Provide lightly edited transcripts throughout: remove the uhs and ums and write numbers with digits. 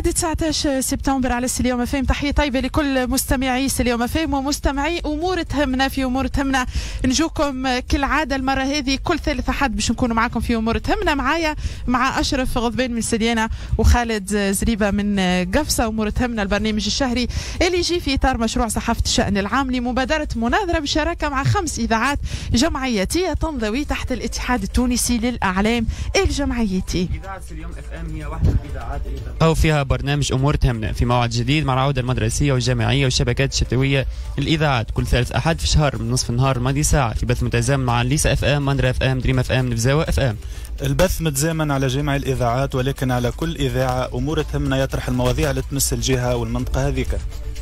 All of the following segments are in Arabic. عادة 19 سبتمبر على سليوم اف ام. تحية طيبة لكل مستمعي سليوم اف ام ومستمعي أمور تهمنا. في أمور تهمنا نجوكم كالعادة المرة هذه كل ثالث أحد باش نكونوا معاكم في أمور تهمنا. معايا مع أشرف غضباني من سليانة وخالد زريبة من قفصة. أمور تهمنا البرنامج الشهري اللي يجي في إطار مشروع صحافة الشأن العام لمبادرة مناظرة بشراكة مع 5 إذاعات جمعيتية تنضوي تحت الاتحاد التونسي للاعلام الجمعيتي. إذاعة سليوم اف ام هي واحدة من الإذاعات أو فيها برنامج أمور تهمنا في موعد جديد مع العودة المدرسية والجامعية والشبكات الشتوية للإذاعات كل ثالث أحد في شهر من نصف النهار الماضي ساعة في بث متزامن مع ليسا اف ام، منرا اف ام، دريما اف ام، نفزاوة اف ام. البث متزامن على جميع الإذاعات، ولكن على كل إذاعة أمور تهمنا يطرح المواضيع اللي تمس الجهة والمنطقة هذيك.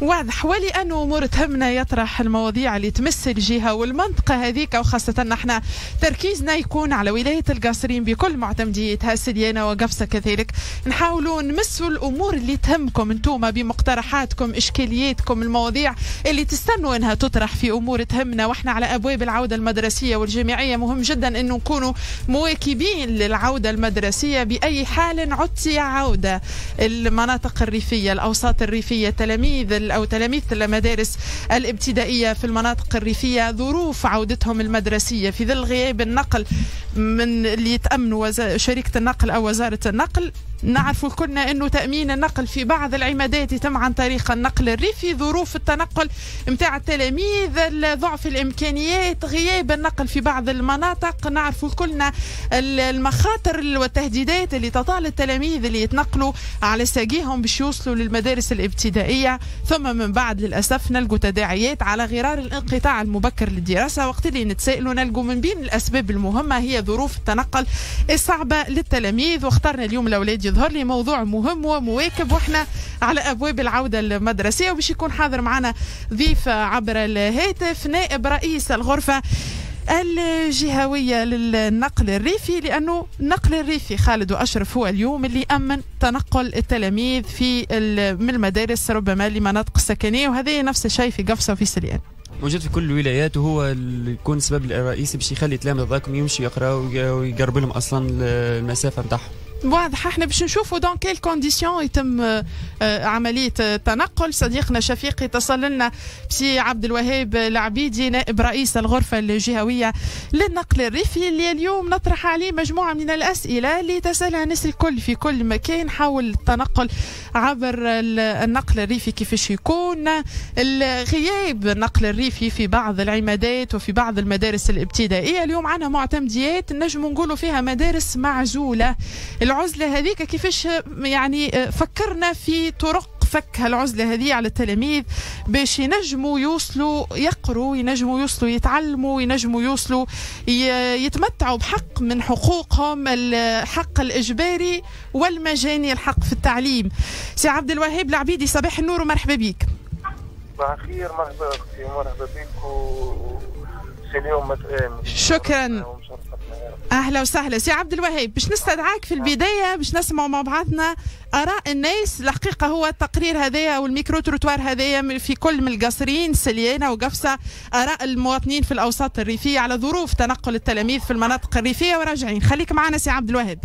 واضح، ولأن أمور تهمنا يطرح المواضيع اللي تمس الجهة والمنطقة هذيك، وخاصة نحن تركيزنا يكون على ولاية القصرين بكل معتمديتها، سليانة وقفصة كذلك. نحاولوا نمسوا الأمور اللي تهمكم انتوما بمقترحاتكم، إشكالياتكم، المواضيع اللي تستنوا أنها تطرح في أمور تهمنا. وإحنا على أبواب العودة المدرسية والجامعية، مهم جدا أنه نكونوا مواكبين للعودة المدرسية بأي حال عدتي عودة. المناطق الريفية، الأوساط الريفية، تلاميذ المدارس الابتدائية في المناطق الريفية، ظروف عودتهم المدرسية في ظل غياب النقل من اللي يتأمنوا شركة النقل أو وزارة النقل. نعرفوا كلنا أنه تأمين النقل في بعض العمادات يتم عن طريق النقل الريفي، ظروف التنقل متاع التلاميذ، ضعف الإمكانيات، غياب النقل في بعض المناطق. نعرفوا كلنا المخاطر والتهديدات اللي تطال التلاميذ اللي يتنقلوا على ساقيهم باش يوصلوا للمدارس الابتدائية، ثم من بعد للأسف نلقوا تداعيات على غرار الانقطاع المبكر للدراسة. وقت اللي نتسائلوا نلقوا من بين الأسباب المهمة هي ظروف التنقل الصعبة للتلاميذ. واخترنا اليوم الأولاد يظهر لي موضوع مهم ومواكب، واحنا على ابواب العوده المدرسيه. وباش يكون حاضر معنا ضيف عبر الهاتف نائب رئيس الغرفه الجهويه للنقل الريفي، لانه النقل الريفي خالد واشرف هو اليوم اللي امن تنقل التلاميذ في من المدارس ربما لمناطق السكنيه، وهذا نفس الشيء في قفصه وفي سليان، موجود في كل الولايات، وهو اللي يكون السبب الرئيسي باش يخلي التلاميذ ذاكم يمشي يقراو ويقرب لهم اصلا المسافه نتاعهم. واضح، احنا باش نشوفوا دون كيل كونديسيون يتم عمليه التنقل. صديقنا شفيق يتصل لنا بسي عبد الوهاب العبيدي نائب رئيس الغرفه الجهويه للنقل الريفي، اللي اليوم نطرح عليه مجموعه من الاسئله اللي تسالها الناس الكل في كل مكان حول التنقل عبر النقل الريفي، كيفاش يكون غياب النقل الريفي في بعض العمادات وفي بعض المدارس الابتدائيه. اليوم عنا معتمديات نجم نقولوا فيها مدارس معزوله. العزلة هذيك كيفاش يعني فكرنا في طرق فك هالعزلة هذه على التلاميذ باش ينجموا يوصلوا يقروا، ينجموا يوصلوا يتعلموا، ينجموا يوصلوا يتمتعوا بحق من حقوقهم، الحق الإجباري والمجاني، الحق في التعليم. سي عبد الوهاب العبيدي صباح النور ومرحبا بك. صباح الخير، مرحبا أختي، مرحبا بك وسليوم اف ام. شكرا، اهلا وسهلا. سي عبد الوهاب، باش نستدعاك في البدايه باش نسمعوا مع بعضنا اراء الناس. الحقيقه هو التقرير هذايا والميكرو تروتوار هذايا في كل من القصرين، سليانه وقفصه، اراء المواطنين في الاوساط الريفيه على ظروف تنقل التلاميذ في المناطق الريفيه وراجعين. خليك معنا سي عبد الوهاب.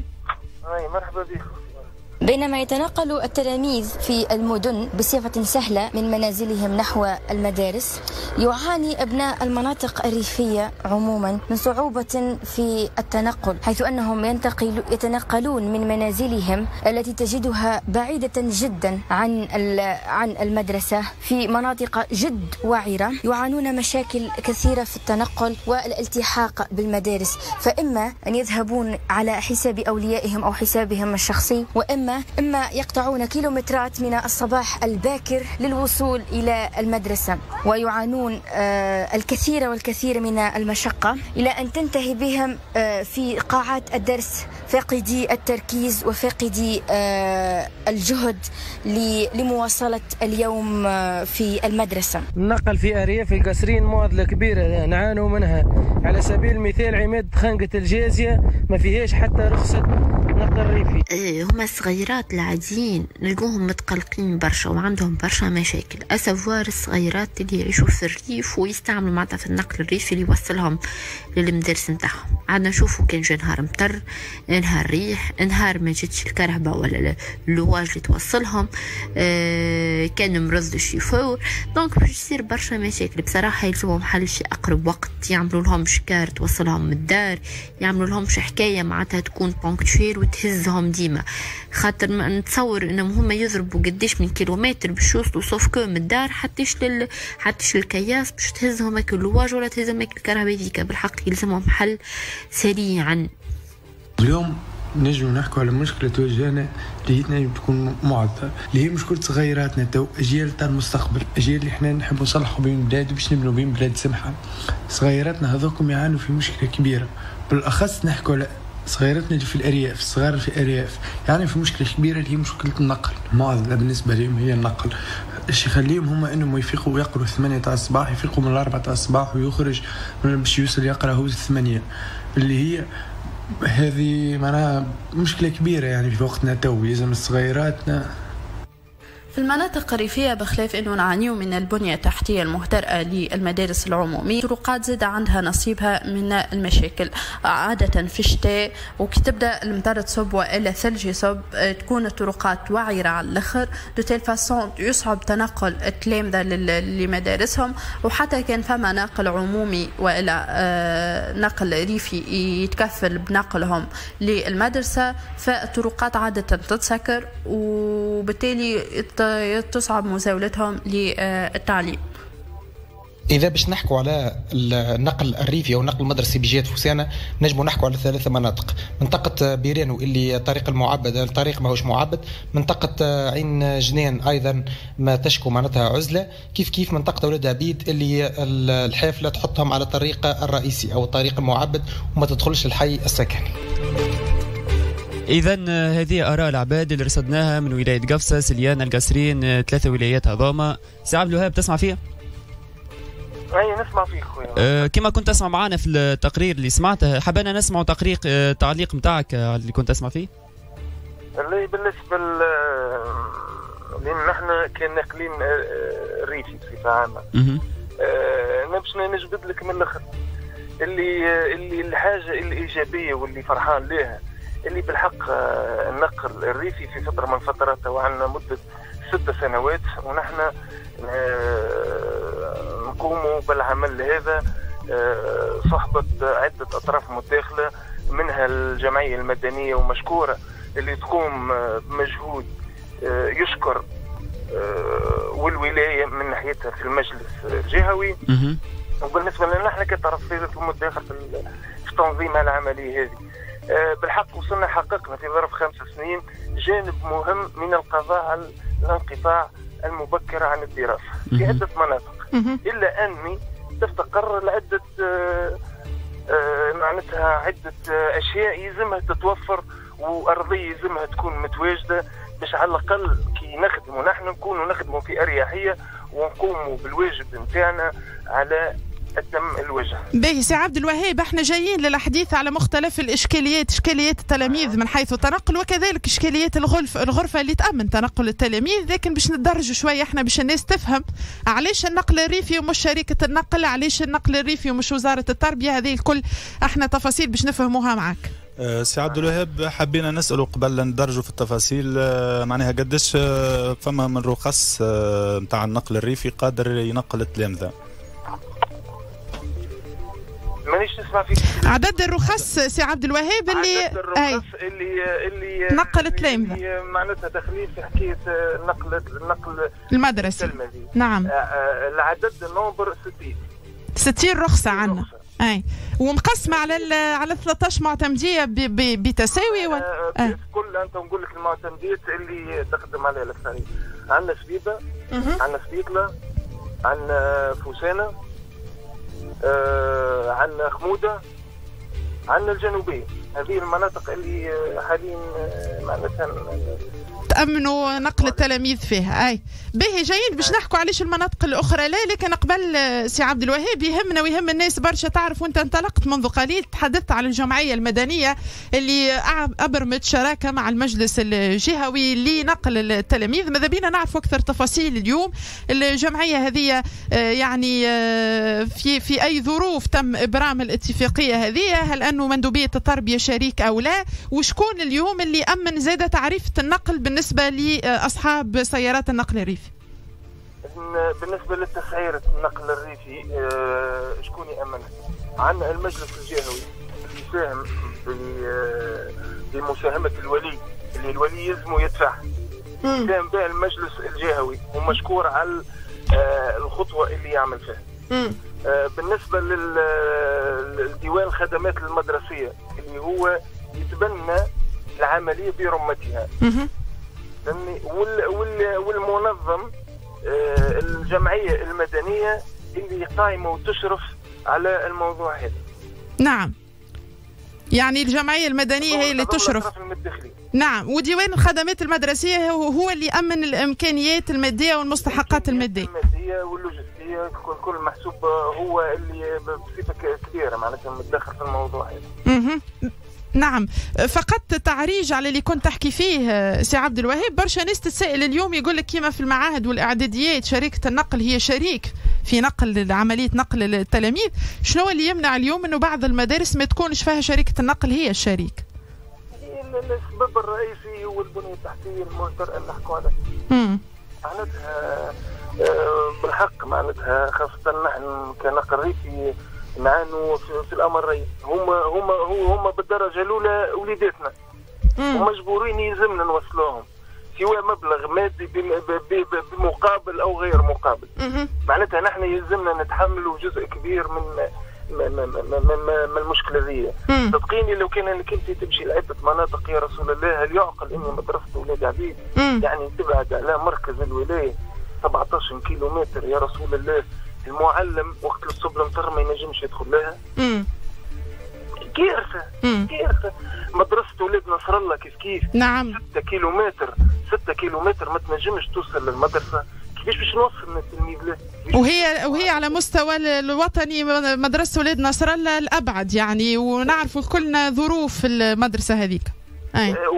مرحبا بك. بينما يتنقل التلاميذ في المدن بصفة سهلة من منازلهم نحو المدارس، يعاني أبناء المناطق الريفية عموما من صعوبة في التنقل، حيث أنهم يتنقلون من منازلهم التي تجدها بعيدة جدا عن المدرسة في مناطق جد وعرة، يعانون مشاكل كثيرة في التنقل والالتحاق بالمدارس، فإما أن يذهبون على حساب أوليائهم أو حسابهم الشخصي، وإما يقطعون كيلومترات من الصباح الباكر للوصول إلى المدرسة، ويعانون الكثير والكثير من المشقة، إلى أن تنتهي بهم في قاعات الدرس فاقدي التركيز وفاقدي الجهد لمواصلة اليوم في المدرسة. النقل في أرياف القصرين معضلة كبيرة نعانوا منها. على سبيل المثال عماد خانقة الجازية ما فيهاش حتى رخصة نقل ريفي. هما الصغيرات العاديين نلقوهم متقلقين برشا وعندهم برشا مشاكل، أسفوار الصغيرات اللي يعيشوا في الريف ويستعملوا معناتها في النقل الريفي اللي يوصلهم للمدارس نتاعهم. عندنا نشوفوا كان جا نهار مطر، نهار ريح، نهار ما جاتش الكرهبة ولا اللواج اللي توصلهم، كان مرض الشيفور، دونك باش يصير برشا مشاكل. بصراحة يلزمهم حل شي أقرب وقت، يعملوا لهم شكار توصلهم من الدار، يعملوا لهم شي حكاية معناتها تكون بونكتويل وتهزهم دي. خاطر ما نتصور انهم هما يضربوا قديش من كيلومتر باش يوصلوا سوف كو من الدار حتىش للكياس باش تهزهم هاك اللواج ولا تهزهم هاك الكرهبه هذيك. بالحق يلزمهم حل سريعا. اليوم نجمو نحكوا على مشكله تواجهنا اللي هي تكون معضله، اللي هي مشكله صغيراتنا تو، اجيال تاع المستقبل، اجيال اللي حنا نحبوا نصلحوا بين بلاد باش نبنوا بين بلاد سمحه. صغيراتنا هذوكم يعانوا في مشكله كبيره، بالاخص نحكوا على صغيرتنا اللي في الارياف، الصغار في الارياف، يعني في مشكله كبيره اللي هي مشكله النقل. معضله بالنسبه لهم هي النقل، اش يخليهم هما انهم يفيقوا يقروا 8 تاع الصباح، يفيقوا من 4 تاع الصباح ويخرج باش يوصل يقرا هو 8، اللي هي هذه معناها مشكله كبيره يعني في وقتنا تو. لازم الصغيراتنا في المناطق الريفية بخلاف أنه نعانيو من البنية التحتية المهترئة للمدارس العمومية، طرقات زاد عندها نصيبها من المشاكل. عادة في الشتاء وكي تبدأ المطر تصب وإلا ثلج يصب تكون الطرقات وعرة على الأخر، دو تيل فاسون يصعب تنقل التلامذة لمدارسهم. وحتى كان فما نقل عمومي وإلا نقل ريفي يتكفل بنقلهم للمدرسة، فالطرقات عادة تتسكر وبالتالي تصعب مزاولتهم للتعليم. إذا باش نحكوا على النقل الريفي أو النقل المدرسي بجهة فوسانة، نجموا نحكوا على 3 مناطق: منطقة بيرانو اللي الطريق المعبد، الطريق ماهوش معبد، منطقة عين جنان أيضا ما تشكو معناتها عزلة، كيف كيف منطقة ولاد عبيد اللي الحافلة تحطهم على الطريق الرئيسي أو الطريق المعبد وما تدخلش الحي السكني. إذا هذه آراء العباد اللي رصدناها من ولاية قفصة، سليانة، القصرين، 3 ولايات هذوما. سي عبد الوهاب تسمع فيها؟ أي نسمع فيك خويا. كما كنت تسمع معنا في التقرير اللي سمعته، حبينا نسمع تعليق نتاعك اللي كنت تسمع فيه. اللي بالنسبة لأن نحن كناقلين ريفي بصفة عامة. أنا باش نجبد لك من الآخر. اللي الحاجة الإيجابية واللي فرحان لها، اللي بالحق النقل الريفي في فتره من الفترات وعنا مده 6 سنوات ونحن نقوموا بالعمل هذا صحبه عده اطراف متداخله، منها الجمعيه المدنيه ومشكوره اللي تقوم بمجهود يشكر، والولايه من ناحيتها في المجلس الجهوي، وبالنسبه لنا احنا كطرف متداخل في تنظيم العمليه هذه. بالحق وصلنا حققنا في ظرف 5 سنين جانب مهم من القضاء على الانقطاع المبكر عن الدراسة في عدة مناطق، إلا أني تفتقر لعدة معناتها عدة أشياء يلزمها تتوفر وأرضية يلزمها تكون متواجدة باش على الأقل كي نخدموا نحن نكونوا نخدموا في أريحية ونقوموا بالواجب نتاعنا على أتم الوجه. باهي سي عبد الوهاب، احنا جايين للحديث على مختلف الاشكاليات، اشكاليات التلاميذ من حيث التنقل وكذلك اشكاليات الغرفه اللي تأمن تنقل التلاميذ، لكن باش ندرجوا شويه احنا باش الناس تفهم علاش النقل الريفي ومش شركه النقل، علاش النقل الريفي ومش وزاره التربيه، هذه الكل احنا تفاصيل باش نفهموها معاك. سي عبد الوهاب، حبينا نسأله قبل ندرجوا في التفاصيل، معناها قداش فما من رخص نتاع النقل الريفي قادر ينقل التلامذه؟ مانيش نسمع فيك. عدد الرخص سي عبد الوهاب اللي عدد الرخص اللي نقلت لامذة معناتها داخلين في حكايه النقل المدرسي. نعم. العدد نومبر 60 رخصه عندنا. اي ومقسمه على 13 معتمديه بتساوي كل انت نقول لك المعتمديات اللي تخدم عليها الاكثريه. عندنا شبيبه، عندنا سبيكله، عندنا فوسانه، عن خمودة، عن الجنوبية. هذه المناطق اللي حاليا تأمنوا نقل التلاميذ فيها. أي باهي جايين باش نحكوا علاش المناطق الأخرى لا، لكن قبل سي عبد الوهاب يهمنا ويهم الناس برشا تعرف، وأنت انطلقت منذ قليل تحدثت على الجمعية المدنية اللي أبرمت شراكة مع المجلس الجهوي لنقل التلاميذ، ماذا بينا نعرف أكثر تفاصيل اليوم الجمعية هذه، يعني في أي ظروف تم إبرام الاتفاقية هذه؟ هل أنه مندوبية التربية شريك أو لا؟ وشكون اليوم اللي أمن زادة تعريفة النقل بالنسبة لأصحاب سيارات النقل الريفي؟ بالنسبة للتسعيرة النقل الريفي شكون يأمن؟ عندنا المجلس الجهوي اللي يساهم بمساهمة الولي، اللي الولي يلزمه يدفع، يساهم بها المجلس الجهوي ومشكور على الخطوة اللي يعمل فيها. بالنسبة للديوان الخدمات المدرسية اللي هو يتبنى العملية برمتها. والمنظم الجمعية المدنية اللي قائمة وتشرف على الموضوع هذا. نعم. يعني الجمعية المدنية هي اللي تشرف. نعم، وديوان الخدمات المدرسية هو اللي يأمن الإمكانيات المادية والمستحقات المادية. المادية واللوجستية كل محسوب، هو اللي بصفة كبيرة معناتها متدخل في الموضوع هذا. نعم، فقط تعريج على اللي كنت تحكي فيه سي عبد الوهاب، برشا ناس تتسائل اليوم يقول لك كيما في المعاهد والاعداديات شركة النقل هي شريك في نقل عملية نقل التلاميذ، شنو اللي يمنع اليوم انه بعض المدارس ما تكونش فيها شركة النقل هي الشريك؟ السبب الرئيسي هو البنية التحتية المجدر اللي نحكوا عليها. معناتها بالحق معناتها خاصة نحن كنقل ريفي معانو في الامر الرئيسي، هما بالدرجه الاولى وليداتنا ومجبورين يلزمنا نوصلوهم سواء مبلغ مادي بمقابل او غير مقابل. معناتها نحن يلزمنا نتحملوا جزء كبير من المشكله ذي. صدقيني لو كان انك انت تمشي لعده مناطق يا رسول الله، هل يعقل اني مدرسه ولاد عبيد يعني تبعد على مركز الولايه 17 كيلومتر يا رسول الله، المعلم وقت الصبل المطر ما ينجمش يدخل لها؟ كارثه كارثه. مدرسه ولاد نصر الله كيف كيف. نعم. 6 كيلومتر ما تنجمش توصل للمدرسه، كيفاش باش نوصل التلميذ له؟ وهي على مستوى الوطني مدرسه ولاد نصر الله الابعد يعني، ونعرفوا كلنا ظروف المدرسه هذيك.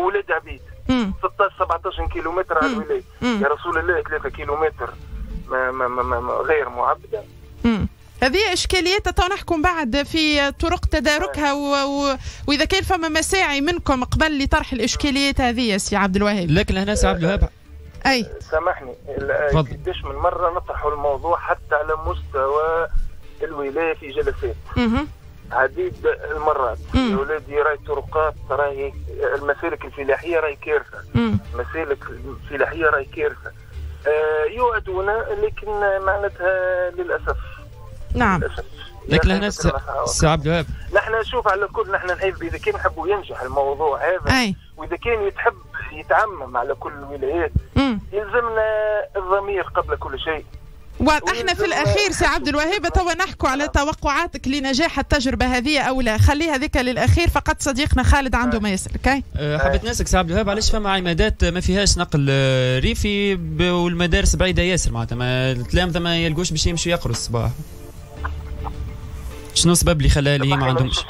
ولاد عبيد 16 17 كيلومتر على الولايه يا رسول الله، 3 كيلومتر غير معبده. هذه اشكاليات تو نحكم بعد في طرق تداركها، واذا كان فما مساعي منكم قبل لطرح الاشكاليات هذه يا سي عبد الوهاب. لكن هنا سي عبد الوهاب اي سامحني قداش من مره نطرحوا الموضوع حتى على مستوى الولايه في جلسات عديد المرات. يا ولادي راي طرقات، راي المسالك الفلاحيه راي كارثه، مسالك الفلاحيه راي كارثه. يوعدونا لكن معناتها للاسف. نعم للاسف. لكن هنا سي عبد الوهاب نحن نشوف على الكل، نحن نحب اذا كان نحبوا ينجح الموضوع هذا، أي. واذا كان يتحب يتعمم على كل الولايات يلزمنا الضمير قبل كل شيء. واحنا في الاخير سي عبد الوهاب توا نحكوا على توقعاتك لنجاح التجربه هذه او لا، خليها هذيك للاخير، فقط صديقنا خالد عنده ما يسالك. حبيت نسالك سي عبد الوهاب علاش فما عمادات ما فيهاش نقل ريفي والمدارس بعيده ياسر، معناتها التلامذه ما يلقوش باش يمشوا يقروا الصباح، شنو السبب اللي خلاها اللي ما عندهمش؟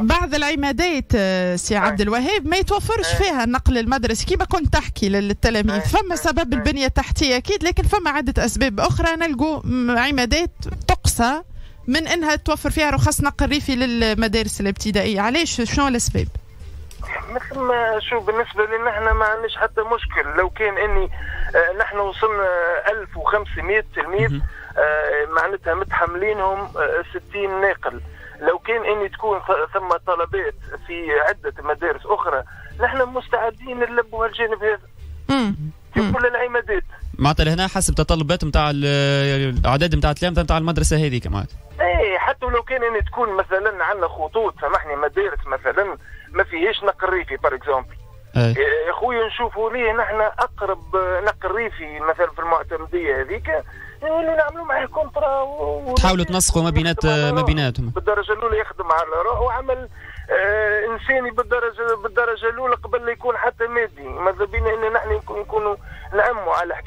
بعض العمادات سي عبد الوهاب ما يتوفرش فيها النقل المدرسي كما كنت تحكي للتلاميذ، فما سبب البنيه التحتيه اكيد، لكن فما عده اسباب اخرى نلقوا عمادات تقصى من انها توفر فيها رخص نقل ريفي للمدارس الابتدائيه، علاش شنو الاسباب؟ مثل ما شو بالنسبه لنا احنا ما عندناش حتى مشكل، لو كان اني نحن وصلنا 1500 تلميذ معناتها متحملينهم 60 ناقل، لو كان اني تكون ثم طلبات في عده مدارس اخرى نحن مستعدين نلبوا هالجانب هذا في كل العمادات. معناتها لهنا حسب تطلبات نتاع الاعداد نتاع التلامذه نتاع المدرسه هذيك معناتها. اي حتى لو كان اني تكون مثلا عندنا خطوط، سامحني مدارس مثلا ما فيهاش نقل ريفي باغ اكزومبل. يا خويا نشوفوا ليه نحن اقرب نقل ريفي مثلا في المعتمديه هذيك، يعني نعملوا معاه كونترا تحاولوا تنسقوا ما بيناتهم بالدرجه الاولى، يخدم على روحه وعمل انساني بالدرجه الاولى قبل لا يكون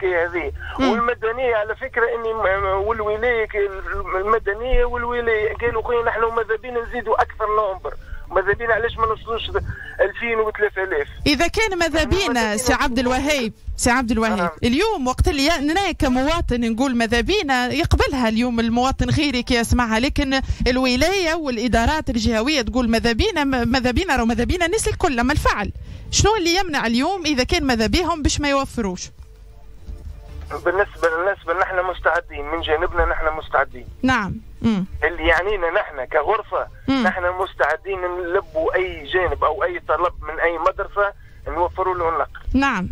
الحكايه هذه. والمدنيه على فكره اني والولايه المدنيه والولايه قالوا خويا نحن ماذا بينا نزيدوا اكثر نمبر، ماذا بينا علاش ما نوصلوش 2000 و3000. اذا كان ماذا بينا سي عبد الوهاب، اليوم وقت اللي انا كمواطن نقول ماذا بينا يقبلها اليوم المواطن غيري كي يسمعها، لكن الولايه والادارات الجهويه تقول ماذا بينا ماذا بينا رو ماذا بينا الناس الكل، اما الفعل شنو اللي يمنع اليوم اذا كان ماذا بيهم باش ما يوفروش؟ بالنسبه نحن مستعدين من جانبنا، نحن مستعدين. نعم. اللي يعنينا نحن كغرفه نحن مستعدين نلبوا اي جانب او اي طلب من اي مدرسه نوفروا له النقل. نعم.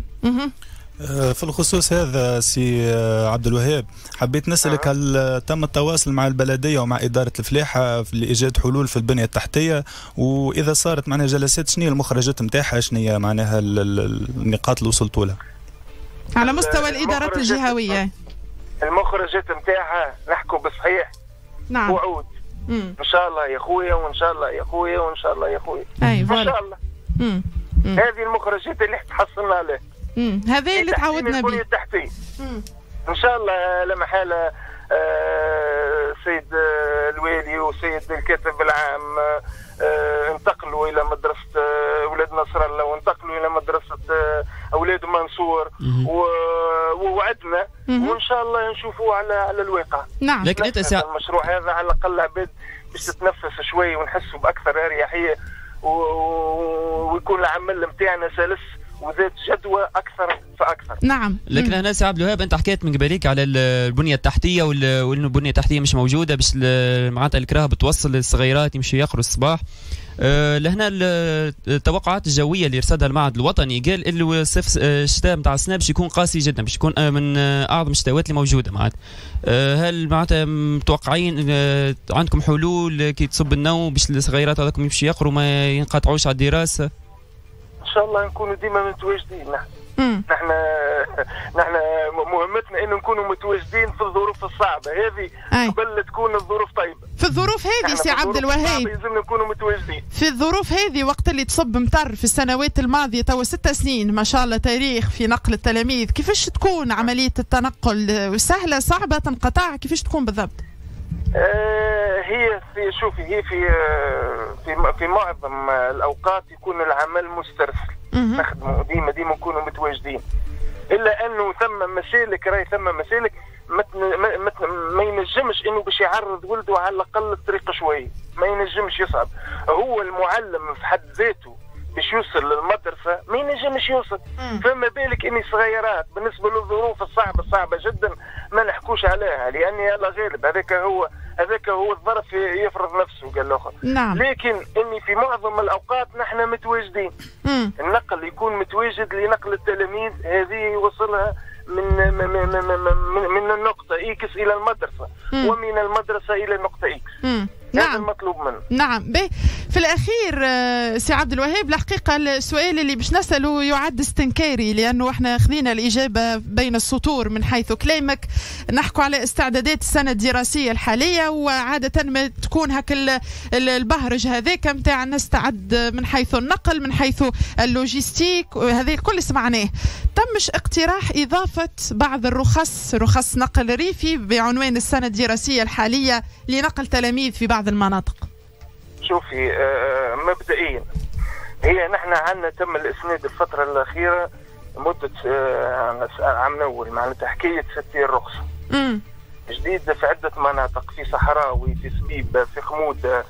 في الخصوص هذا سي عبد الوهاب حبيت نسألك، هل تم التواصل مع البلدية ومع إدارة الفلاحة لإيجاد حلول في البنية التحتية؟ وإذا صارت معناها جلسات شنو هي المخرجات نتاعها؟ شنو هي معناها النقاط اللي وصلتوا لها؟ على مستوى الإدارات الجهوية. المخرجات نتاعها نحكوا بصحيح. نعم. وعود. إن شاء الله يا خويا وإن شاء الله يا خويا وإن شاء الله يا خويا. أيوة. إن شاء الله. هذه المخرجات اللي تحصلنا عليها. هذا اللي تعودنا به ان شاء الله لا محاله. سيد الوالي وسيد الكاتب العام انتقلوا الى مدرسه اولاد نصر الله وانتقلوا الى مدرسه اولاد منصور ووعدنا وان شاء الله نشوفوه على الواقع. نعم. لكن المشروع هذا على الاقل عباد باش تتنفس شوي ونحسوا باكثر اريحيه ويكون العمل نتاعنا سلس وزاد جدوى اكثر فاكثر. نعم. لكن هنا سي عبد الوهاب انت حكيت من قباليك على البنيه التحتيه وانه البنيه التحتيه مش موجوده باش معناتها الكراهب توصل للصغيرات يمشي يقروا الصباح. لهنا التوقعات الجويه اللي رصدها المعهد الوطني قال اللي صيف الشتاء نتاع السنه باش يكون قاسي جدا، باش يكون من اعظم الشتاوات اللي موجوده معناتها. هل معناتها متوقعين عندكم حلول كي تصب النوم باش الصغيرات هذاكم يمشي يقروا ما ينقطعوش على الدراسه؟ إن شاء الله نكونوا ديما متواجدين. نحن مهمتنا إنه نكونوا متواجدين في الظروف الصعبة هذه قبل تكون الظروف طيبة. في الظروف هذه سي عبد الوهاب لازمنا نكونوا متواجدين في الظروف هذه، وقت اللي تصب مطر في السنوات الماضية توا 6 سنين ما شاء الله تاريخ في نقل التلاميذ، كيفاش تكون عملية التنقل؟ سهلة صعبة تنقطع كيفاش تكون بالضبط؟ هي في شوفي هي في معظم الاوقات يكون العمل مسترسل نخدموا ديما نكونوا متواجدين، الا انه ثم مسالك ما ينجمش انه باش يعرض ولده على الاقل الطريق شويه، ما ينجمش يصعب هو المعلم في حد ذاته باش يوصل للمدرسه ما ينجمش يوصل، فما بالك اني صغيرات بالنسبه للظروف الصعبه جدا ما نحكوش عليها لاني على غالب هذاك هو الظرف يفرض نفسه قال الاخر. نعم. لكن اني في معظم الاوقات نحن متواجدين. النقل يكون متواجد لنقل التلاميذ هذه يوصلها من النقطه اكس الى المدرسه ومن المدرسه الى النقطه اكس. نعم. المطلوب منه. نعم. في الأخير سي عبد الوهاب الحقيقة السؤال اللي باش نسأله يعد استنكاري لأنه احنا خذينا الإجابة بين السطور من حيث كلامك، نحكوا على استعدادات السنة الدراسية الحالية وعادة ما تكون هك البهرج هذاك نتاع نستعد من حيث النقل من حيث اللوجيستيك هذا الكل سمعناه، تمش اقتراح إضافة بعض الرخص، رخص نقل ريفي بعنوان السنة الدراسية الحالية لنقل تلاميذ في بعض المناطق. شوفي مبدئيا هي نحن عندنا تم الاسناد الفتره الاخيره مده عام نول معناتها حكايه 60 رخصه جديده في عده مناطق، في صحراوي في سبيب في خموده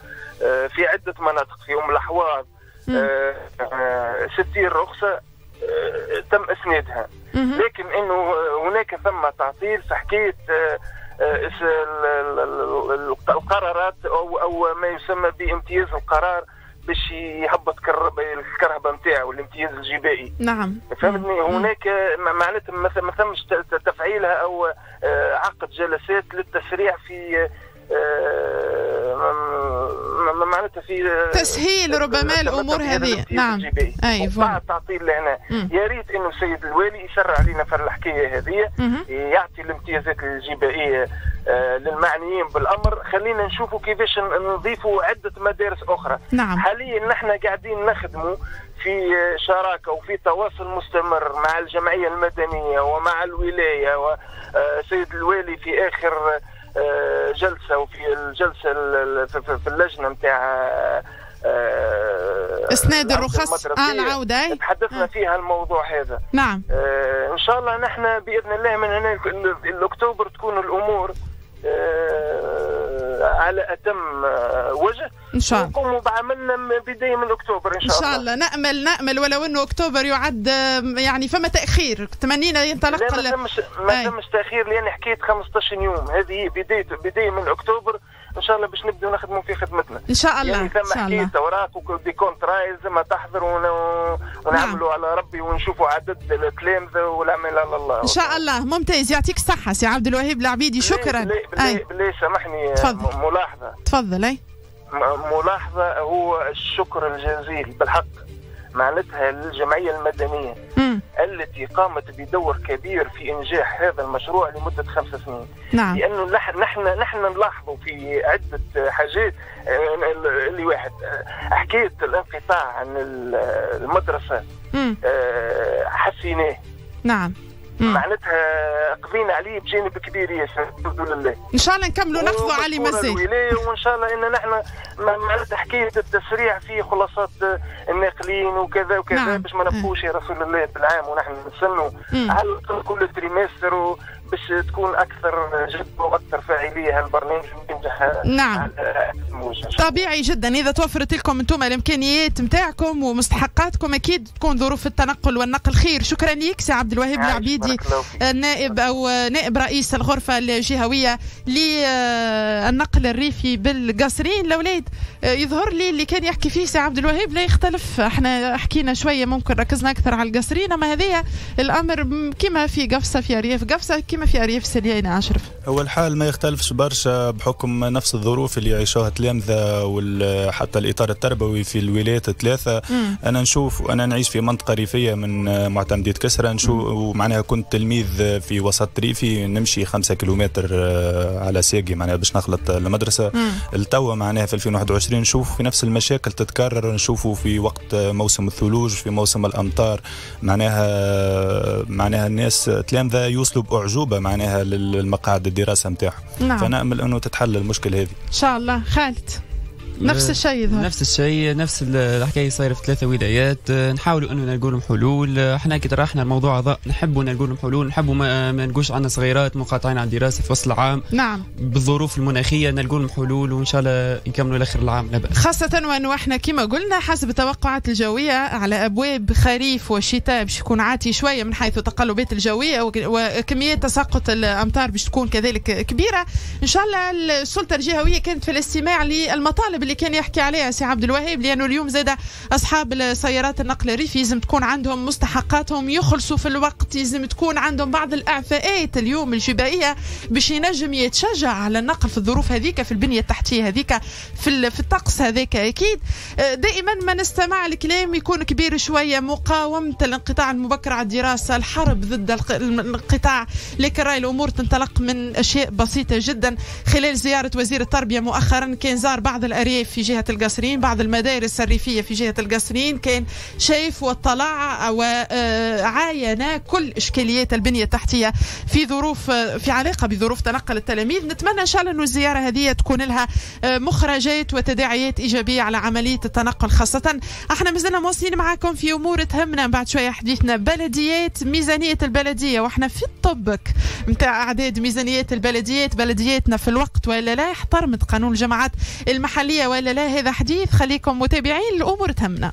في عده مناطق في ام الاحواض 60 رخصه تم اسنادها، لكن انه هناك ثم تعطيل في حكايه القرارات او ما يسمى بامتياز القرار باش يهبط الكرهبه نتاعو الامتياز الجبائي. نعم. فهمتني هناك معناتها ما ثمش تفعيلها او عقد جلسات للتسريع في معناتها في تسهيل ربما الامور هذه. نعم اي التعطيل لهنا. يا ريت انه السيد الوالي يشرع علينا في الحكايه هذه، يعطي الامتيازات الجبائيه للمعنيين بالامر. خلينا نشوفوا كيفاش نضيفوا عده مدارس اخرى. نعم. حاليا نحن قاعدين نخدموا في شراكه وفي تواصل مستمر مع الجمعيه المدنيه ومع الولايه، وسيد الوالي في اخر جلسه وفي الجلسه في اللجنه نتاع اسناد الرخص العوده تحدثنا فيها الموضوع هذا. نعم. ان شاء الله نحن باذن الله من هنا الاكتوبر تكون الامور على أتم وجه إن شاء الله. نقوم بعملنا بداية من أكتوبر إن شاء الله. إن شاء الله نأمل ولو أنه أكتوبر يعد يعني فما تأخير، تمنينا ينطلق. لا ما تمش تأخير لأن حكيت 15 يوم هذه بداية من أكتوبر إن شاء الله باش نبدأ نخدموا في خدمتنا إن شاء الله. يعني ثم حكيت أوراق ودي كونترايز ما تحضر ونعملوا على ربي ونشوفوا عدد التلامذة والعمل على الله إن شاء الله. ممتاز، يعطيك الصحة سي عبد الوهاب العبيدي، شكرا. بالله سامحني ملاحظة. تفضل. أي ملاحظة، هو الشكر الجزيل بالحق معناتها للجمعية المدنية التي قامت بدور كبير في إنجاح هذا المشروع لمدة 5 سنين. نعم. لأنه نحن نلاحظوا في عدة حاجات. اللي واحد حكاية الانقطاع عن المدرسة حسيناه. نعم. معناتها قضينا عليه بجانب كبير ياسر الحمد لله. ان شاء الله نكملوا ناخذوا علي مزيد وان شاء الله ان نحن معناتها حكايه التسريع في خلاصات الناقلين وكذا وكذا. نعم. باش ما نبقوش يا رسول الله بالعام ونحن نستنوا على الاقل كل تريمستر باش تكون اكثر جدوى واكثر فاعليه هالبرنامج وننجح. نعم طبيعي جدا اذا توفرت لكم انتم الامكانيات نتاعكم ومستحقاتكم اكيد تكون ظروف التنقل والنقل خير. شكرا ليك سي عبد الوهاب العبيدي، نائب رئيس الغرفه الجهويه للنقل الريفي بالقصرين. الاولاد يظهر لي اللي كان يحكي فيه سي عبد الوهاب لا يختلف، احنا حكينا شويه ممكن ركزنا اكثر على القصرين، اما هذايا الامر كما في قفصه في ارياف قفصه كما في ارياف سليانة. أشرف، هو الحال ما يختلفش برشا بحكم نفس الظروف اللي يعيشوها التلامذه وحتى الاطار التربوي في الولايات الثلاثه. انا نشوف وانا نعيش في منطقه ريفيه من معتمديه كسره، ومعناها كنت تلميذ في وسط ريفي نمشي 5 كيلومتر على ساقي معناها باش نخلط المدرسه. التوا معناها في 2021 نشوف في نفس المشاكل تتكرر، نشوفوا في وقت موسم الثلوج في موسم الامطار معناها الناس تلامذه يوصلوا باعجوبه معناها للمقاعد الدراسه نتاعهم. نعم. فنأمل انه تتحل المشكل هذه ان شاء الله. خالد نفس الشيء ده. نفس الحكايه صايره في 3 ولايات، نحاولوا انه نلقوا لهم حلول. احنا كي طرحنا الموضوع هذا نحبوا نلقوا لهم حلول، نحبوا ما نلقوش عندنا صغيرات مقاطعين عن الدراسه في وسط العام. نعم. بالظروف المناخيه نلقوا لهم حلول وان شاء الله يكملوا لاخر العام لا بأس. خاصه وانه احنا كما قلنا حسب التوقعات الجويه على ابواب خريف والشتاء باش يكون عاتي شويه من حيث التقلبات الجويه وكميه تساقط الامطار باش تكون كذلك كبيره. ان شاء الله السلطه الجهويه كانت في الاستماع للمطالب اللي كان يحكي عليها سي عبد الوهاب، لانه اليوم زاد اصحاب السيارات النقل الريفي لازم تكون عندهم مستحقاتهم يخلصوا في الوقت، لازم تكون عندهم بعض الاعفاءات اليوم الجبائيه باش ينجم يتشجع على النقل في الظروف هذيك، في البنيه التحتيه هذيك، في الطقس هذاك. اكيد دائما ما نستمع الكلام يكون كبير شويه، مقاومه الانقطاع المبكر على الدراسه، الحرب ضد الانقطاع، لكن راي الامور تنطلق من اشياء بسيطه جدا. خلال زياره وزير التربيه مؤخرا كان زار بعض في جهة القصرين، بعض المدارس الريفية في جهة القصرين، كان شايف واطلع وعاين كل إشكاليات البنية التحتية في علاقة بظروف تنقل التلاميذ. نتمنى إن شاء الله أن الزيارة هذه تكون لها مخرجات وتداعيات إيجابية على عملية التنقل. خاصة احنا مازلنا مواصلين معاكم في أمور تهمنا، بعد شوية حديثنا بلديات ميزانية البلدية، واحنا في الطبك نتاع أعداد ميزانيات البلديات، بلدياتنا في الوقت ولا لا، احترمت قانون الجماعات المحلية ولا لا. هذا حديث، خليكم متابعين لأمور تهمنا.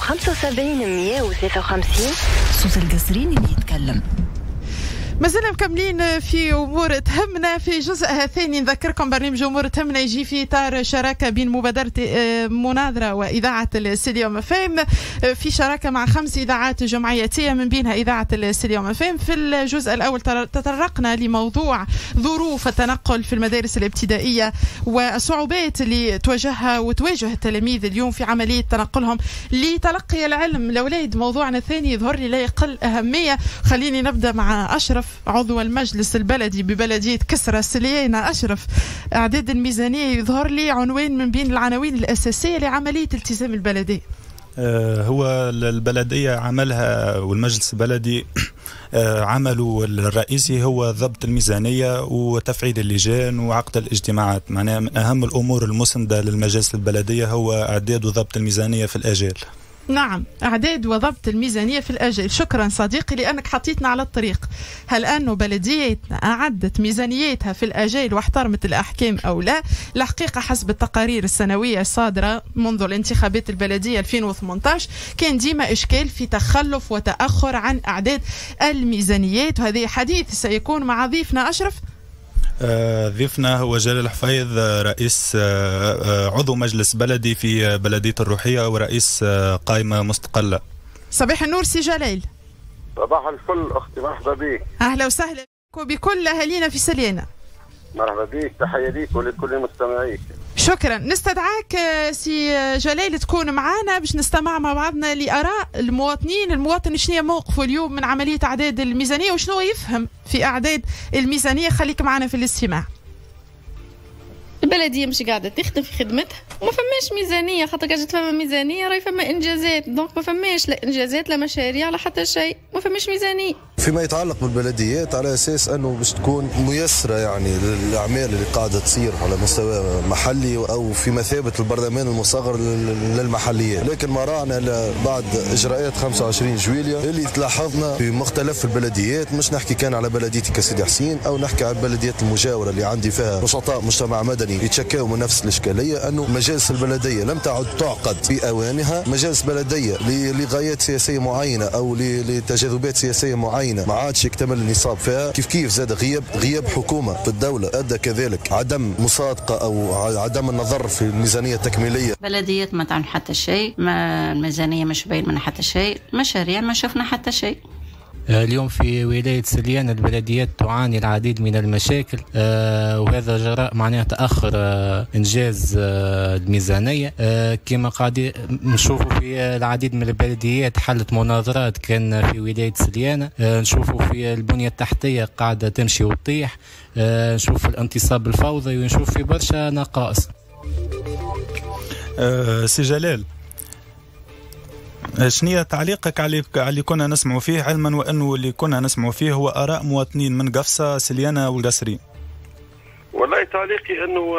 475 153. صوت القصرين اللي يتكلم. مازلنا مكملين في أمور تهمنا في جزءها الثاني. نذكركم برنامج أمور تهمنا يجي في إطار شراكة بين مبادرة مناظرة وإذاعة السليوم اف ام، في شراكة مع 5 إذاعات جمعيتية من بينها إذاعة السليوم اف ام. في الجزء الأول تطرقنا لموضوع ظروف التنقل في المدارس الابتدائية والصعوبات اللي تواجهها وتواجه التلاميذ اليوم في عملية تنقلهم لتلقي العلم. الأولاد موضوعنا الثاني يظهر لي لا يقل أهمية. خليني نبدأ مع أشرف، عضو المجلس البلدي ببلدية كسرة سليانة. أشرف، إعداد الميزانية يظهر لي عنوان من بين العناوين الأساسية لعملية التزام البلدية. هو البلدية عملها والمجلس البلدي عمله الرئيسي هو ضبط الميزانية وتفعيل اللجان وعقد الاجتماعات. معناها من أهم الأمور المسندة للمجالس البلدية هو إعداد وضبط الميزانية في الأجال. نعم، اعداد وضبط الميزانيه في الاجل. شكرا صديقي لانك حطيتنا على الطريق. هل انه بلديتنا اعدت ميزانيتها في الاجل واحترمت الاحكام او لا؟ الحقيقه حسب التقارير السنويه الصادره منذ الانتخابات البلديه 2018 كان ديما اشكال في تخلف وتاخر عن اعداد الميزانيات، وهذا حديث سيكون مع ضيفنا اشرف. ضيفنا هو جلال حفيظ، رئيس عضو مجلس بلدي في بلدية الروحية ورئيس قائمة مستقلة. صباح النور سي جلال. صباح الفل أختي، مرحبا بك. أهلا وسهلا بك وبكل أهالينا في سليانة. مرحبا بك، تحية ليك ولكل مستمعيك. شكرا. نستدعاك سي جلال تكون معنا باش نستمع مع بعضنا لآراء المواطنين. المواطن شنو موقفه اليوم من عملية إعداد الميزانية وشنو يفهم في إعداد الميزانية؟ خليك معنا في الاستماع. البلدية مش قاعدة تخدم في خدمتها وما فماش ميزانية، خاطر كاش تفهم ميزانية راهي فما إنجازات، دونك ما فماش لا إنجازات لا مشاريع لا حتى شيء، ما فماش ميزانية. فيما يتعلق بالبلديات على اساس انه باش تكون ميسره يعني للاعمال اللي قاعده تصير على مستوى محلي او في مثابه البرلمان المصغر للمحليات، لكن ما رانا بعد اجراءات 25 جويليا اللي تلاحظنا في مختلف البلديات، مش نحكي كان على بلديتي كسيدي حسين او نحكي على البلديات المجاوره اللي عندي فيها نشطاء مجتمع مدني يتشكاو من نفس الاشكاليه، انه مجالس البلديه لم تعد تعقد في اوانها، مجالس بلديه لغايات سياسيه معينه او لتجاذبات سياسيه معينه ما عادش يكتمل النصاب فيها. كيف زاد غياب حكومه في الدوله ادى كذلك عدم مصادقه او عدم النظر في الميزانيه التكميليه. بلديات ما تعمل حتى شيء، ما الميزانيه مش باين منها حتى شيء، مشاريع ما شفنا حتى شيء. اليوم في ولاية سليانة البلديات تعاني العديد من المشاكل، وهذا جراء معناه تأخر إنجاز الميزانية. كما قاعدين نشوفوا في العديد من البلديات حلت مناظرات كان في ولاية سليانة، نشوفوا في البنية التحتية قاعدة تمشي وتطيح، نشوف في الانتصاب الفوضي ونشوف في برشا نقائص. سي جلال، شنية تعليقك على اللي كنا نسمعوا فيه، علما وانه اللي كنا نسمعوا فيه هو اراء مواطنين من قفصة سليانة والقصرين؟ والله تعليقي انه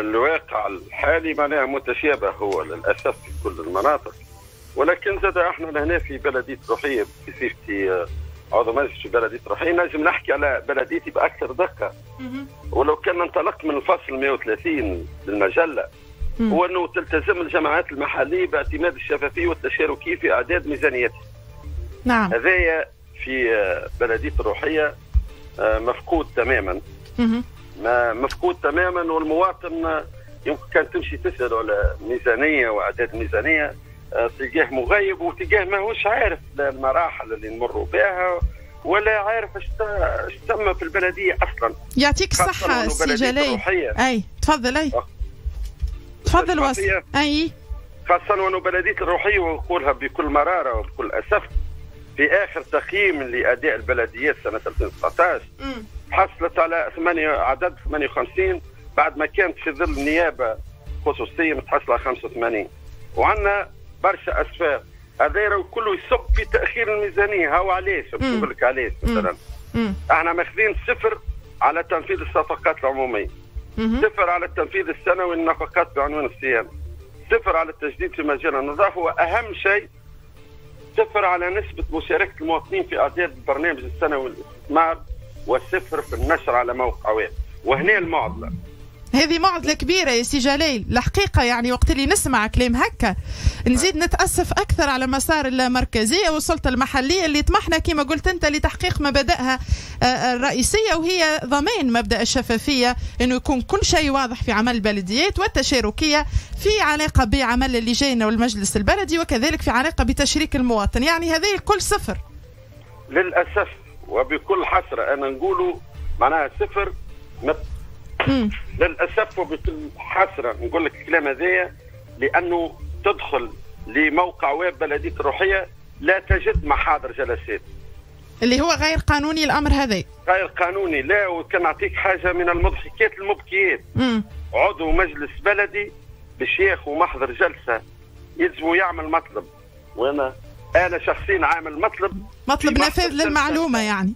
الواقع الحالي معناها متشابه هو للاسف في كل المناطق، ولكن زاد احنا لهنا في بلدية روحية بصفتي عضو مجلس في بلدية روحية نجم نحكي على بلديتي باكثر دقة، ولو كان انطلقت من الفصل 130 للمجلة هو أنه تلتزم الجماعات المحلية باعتماد الشفافية والتشاركية في أعداد ميزانيتها. نعم. هذايا في بلدية الروحية مفقود تماما. مفقود تماما، والمواطن يمكن كان تمشي تسأل على ميزانية وأعداد ميزانية تلقاه مغيب وتلقاه ماهوش عارف المراحل اللي نمروا بها ولا عارف اش تم في البلدية أصلا. يعطيك الصحة سي جلال. أي تفضل. أي تفضل واسع. اي خاصة وانه بلدية الروحية ونقولها بكل مرارة وبكل اسف في اخر تقييم لاداء البلديات سنة 2019 حصلت على عدد 58 بعد ما كانت في ظل نيابة خصوصية متحصلة على 85، وعندنا برشا اسفار هذا كله يصب في تأخير الميزانية. هو علاش نقول لك علاش مثلا احنا ماخذين صفر على تنفيذ الصفقات العمومية، صفر على التنفيذ السنوي للنفقات بعنوان الصيانة، صفر على التجديد في مجال النظافة، وأهم شيء صفر على نسبة مشاركة المواطنين في أعداد البرنامج السنوي للاستثمار، وصفر في النشر على موقع واحد. وهنا المعضلة، هذه معضلة كبيرة يا سي جلال الحقيقة. يعني وقت اللي نسمع كلام هكا نزيد نتأسف أكثر على مسار المركزية والسلطة المحلية اللي طمحنا كما قلت أنت لتحقيق مبادئها الرئيسية، وهي ضمان مبدأ الشفافية، أنه يكون كل شيء واضح في عمل البلديات والتشاركية في علاقة بعمل اللجان والمجلس البلدي وكذلك في علاقة بتشريك المواطن. يعني هذه الكل صفر للأسف وبكل حسرة. أنا نقوله معناها صفر للاسف وبكل حسره نقول لك الكلام هذايا، لانه تدخل لموقع ويب بلديه الروحيه لا تجد محاضر جلسات، اللي هو غير قانوني الامر هذا، غير قانوني. لا، وكان نعطيك حاجه من المضحكات المبكيات. عضو مجلس بلدي باش ياخذ محضر جلسه يلزموا يعمل مطلب، وانا شخصيا عامل مطلب نفاذ للمعلومه. يعني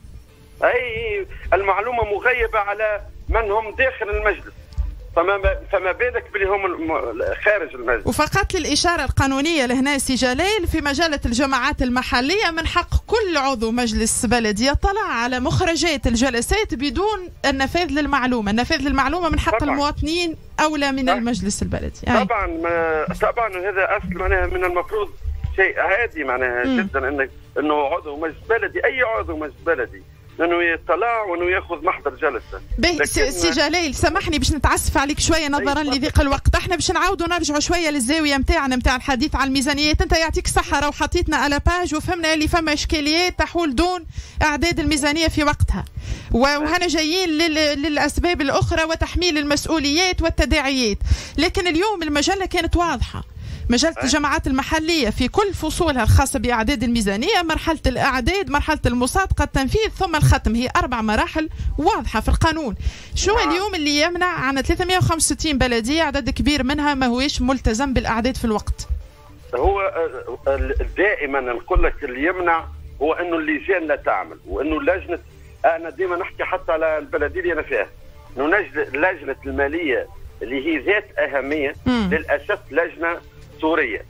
اي المعلومه مغيبه على من هم داخل المجلس، فما بالك باللي هم خارج المجلس. وفقط للإشارة القانونية لهنا سي جلال، في مجلة الجماعات المحلية من حق كل عضو مجلس بلدي يطلع على مخرجات الجلسات بدون النفاذ للمعلومة. النفاذ للمعلومة من حق طبعًا المواطنين أولى من المجلس البلدي. طبعا طبعا هذا أصل معناها من المفروض شيء عادي معناها جدا انه عضو مجلس بلدي، أي عضو مجلس بلدي انه يطلع وانه ياخذ محضر جلسه. باهي سي جلال سامحني باش نتعسف عليك شويه نظرا لضيق الوقت، احنا باش نعاودوا نرجعوا شويه للزاويه نتاعنا نتاع الحديث على الميزانيات. انت يعطيك الصحه راهو حطيتنا على باج وفهمنا اللي فما اشكاليات تحول دون اعداد الميزانيه في وقتها، وهنا جايين للاسباب الاخرى وتحميل المسؤوليات والتداعيات. لكن اليوم المجله كانت واضحه، مجلة الجماعات المحلية في كل فصولها الخاصة بأعداد الميزانية، مرحلة الأعداد، مرحلة المصادقة، التنفيذ، ثم الختم. هي 4 مراحل واضحة في القانون. شو اليوم اللي يمنع عن 365 بلدية عدد كبير منها ما هوش ملتزم بالأعداد في الوقت؟ هو دائما نقول لك اللي يمنع هو انه اللجان لا تعمل، وانه لجنه، انا ديما نحكي حتى على البلديه اللي انا فيها، انه لجنه الماليه اللي هي ذات اهميه للاسف لجنه سوريه،